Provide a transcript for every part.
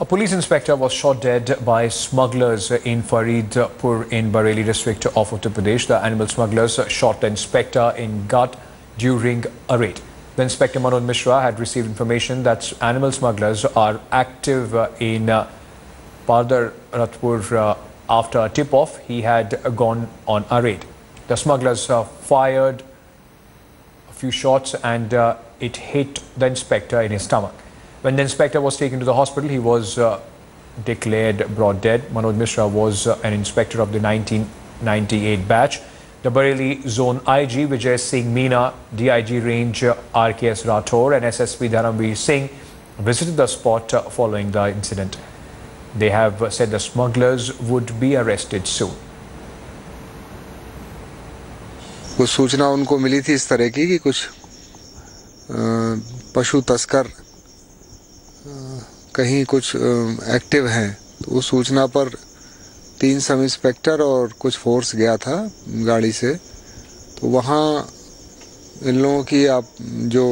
A police inspector was shot dead by smugglers in Faridpur in Bareilly district of Uttar Pradesh. The animal smugglers shot the inspector in gut during a raid. The inspector Manoj Mishra had received information that animal smugglers are active in Faridpur. After a tip-off, he had gone on a raid. The smugglers fired a few shots and it hit the inspector in his stomach. When the inspector was taken to the hospital, he was declared brought dead. Manoj Mishra was an inspector of the 1998 batch. The Bareilly Zone IG Vijay Singh Meena, DIG Range R.K.S. Rathor and SSP Dharamveer Singh visited the spot following the incident. They have said the smugglers would be arrested soon. कुछ सूचना उनको मिली थी इस तरह की कि कुछ पशु तस्कर कहीं कुछ एक्टिव हैं, तो उस सूचना पर 3 सब इंस्पेक्टर और कुछ फोर्स गया था गाड़ी से, तो वहाँ इन लोगों की आप जो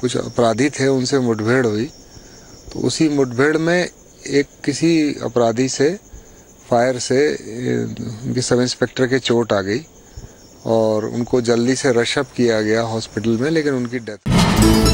कुछ अपराधी थे उनसे मुठभेड़ हुई, तो उसी मुठभेड़ में एक किसी अपराधी से फायर से उनके सब इंस्पेक्टर के चोट आ गई और उनको जल्दी से रश अप किया गया हॉस्पिटल में, लेकिन उनकी डेथ